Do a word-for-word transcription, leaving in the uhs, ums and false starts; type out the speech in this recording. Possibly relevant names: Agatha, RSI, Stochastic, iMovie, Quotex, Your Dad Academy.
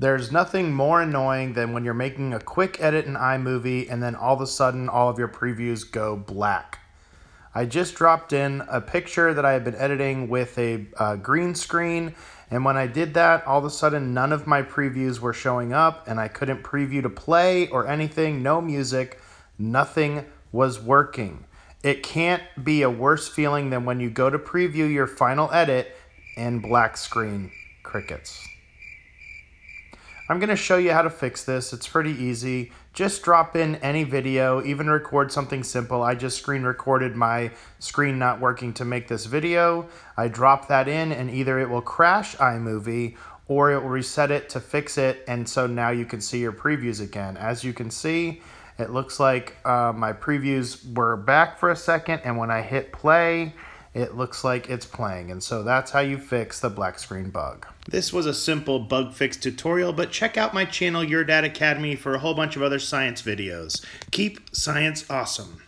There's nothing more annoying than when you're making a quick edit in iMovie and then all of a sudden all of your previews go black. I just dropped in a picture that I had been editing with a uh, green screen, and when I did that, all of a sudden none of my previews were showing up and I couldn't preview to play or anything, no music, nothing was working. It can't be a worse feeling than when you go to preview your final edit and black screen, crickets. I'm going to show you how to fix this. It's pretty easy. Just drop in any video, even record something simple. I just screen recorded my screen not working to make this video. I drop that in and either it will crash iMovie or it will reset it to fix it. And so now you can see your previews again. As you can see, it looks like uh, my previews were back for a second. And when I hit play, it looks like it's playing. And so that's how you fix the black screen bug. This was a simple bug fix tutorial, but check out my channel, Your Dad Academy, for a whole bunch of other science videos. Keep science awesome.